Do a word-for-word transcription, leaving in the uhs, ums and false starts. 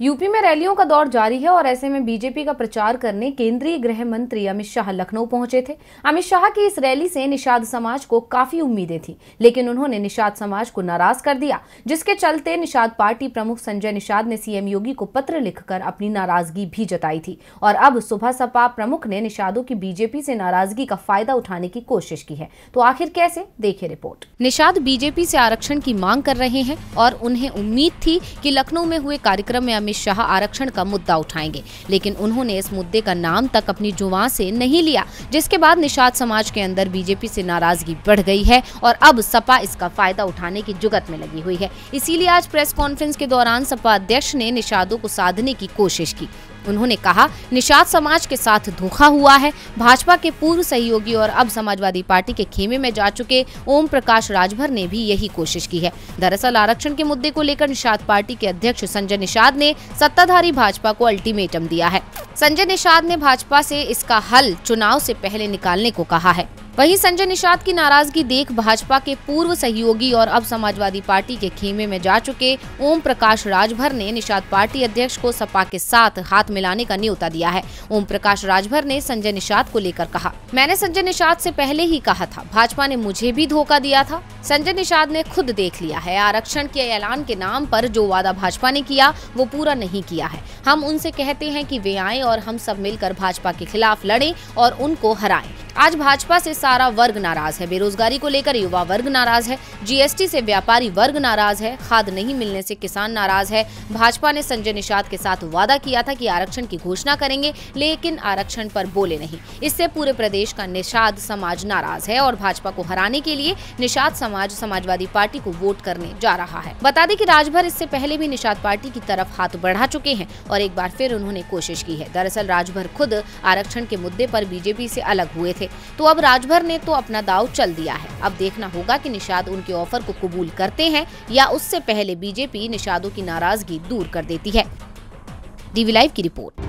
UP में रैलियों का दौर जारी है और ऐसे में बीजेपी का प्रचार करने केंद्रीय गृह मंत्री अमित शाह लखनऊ पहुंचे थे। अमित शाह की इस रैली से निषाद समाज को काफी उम्मीदें थी, लेकिन उन्होंने निषाद समाज को नाराज कर दिया, जिसके चलते निषाद पार्टी प्रमुख संजय निषाद ने सीएम योगी को पत्र लिखकर अपनी नाराजगी भी जताई थी। और अब सुबह सपा प्रमुख ने निषादों की बीजेपी से नाराजगी का फायदा उठाने की कोशिश की है। तो आखिर कैसे, देखिए रिपोर्ट। निषाद बीजेपी से आरक्षण की मांग कर रहे हैं और उन्हें उम्मीद थी कि लखनऊ में हुए कार्यक्रम में अमित शाह आरक्षण का मुद्दा उठाएंगे, लेकिन उन्होंने इस मुद्दे का नाम तक अपनी जुबां से नहीं लिया, जिसके बाद निषाद समाज के अंदर बीजेपी से नाराजगी बढ़ गई है और अब सपा इसका फायदा उठाने की जुगत में लगी हुई है। इसीलिए आज प्रेस कॉन्फ्रेंस के दौरान सपा अध्यक्ष ने निषादों को साधने की कोशिश की। उन्होंने कहा, निषाद समाज के साथ धोखा हुआ है। भाजपा के पूर्व सहयोगी और अब समाजवादी पार्टी के खेमे में जा चुके ओम प्रकाश राजभर ने भी यही कोशिश की है। दरअसल आरक्षण के मुद्दे को लेकर निषाद पार्टी के अध्यक्ष संजय निषाद ने सत्ताधारी भाजपा को अल्टीमेटम दिया है। संजय निषाद ने भाजपा से इसका हल चुनाव से पहले निकालने को कहा है। वहीं संजय निषाद की नाराजगी देख भाजपा के पूर्व सहयोगी और अब समाजवादी पार्टी के खेमे में जा चुके ओम प्रकाश राजभर ने निषाद पार्टी अध्यक्ष को सपा के साथ हाथ मिलाने का न्योता दिया है। ओम प्रकाश राजभर ने संजय निषाद को लेकर कहा, मैंने संजय निषाद से पहले ही कहा था, भाजपा ने मुझे भी धोखा दिया था। संजय निषाद ने खुद देख लिया है, आरक्षण के ऐलान के नाम पर जो वादा भाजपा ने किया वो पूरा नहीं किया है। हम उनसे कहते हैं कि वे आए और हम सब मिलकर भाजपा के खिलाफ लड़ें और उनको हराएं। आज भाजपा से सारा वर्ग नाराज है। बेरोजगारी को लेकर युवा वर्ग नाराज है, जीएसटी से व्यापारी वर्ग नाराज है, खाद नहीं मिलने से किसान नाराज है। भाजपा ने संजय निषाद के साथ वादा किया था कि आरक्षण की घोषणा करेंगे, लेकिन आरक्षण पर बोले नहीं। इससे पूरे प्रदेश का निषाद समाज नाराज है और भाजपा को हराने के लिए निषाद समाज समाजवादी पार्टी को वोट करने जा रहा है। बता दें कि राजभर इससे पहले भी निषाद पार्टी की तरफ हाथ बढ़ा चुके हैं और एक बार फिर उन्होंने कोशिश की है। दरअसल राजभर खुद आरक्षण के मुद्दे पर बीजेपी से अलग हुए थे, तो अब राजभर ने तो अपना दांव चल दिया है। अब देखना होगा कि निषाद उनके ऑफर को कबूल करते हैं या उससे पहले बीजेपी निषादों की नाराजगी दूर कर देती है। डीवी लाइव की रिपोर्ट।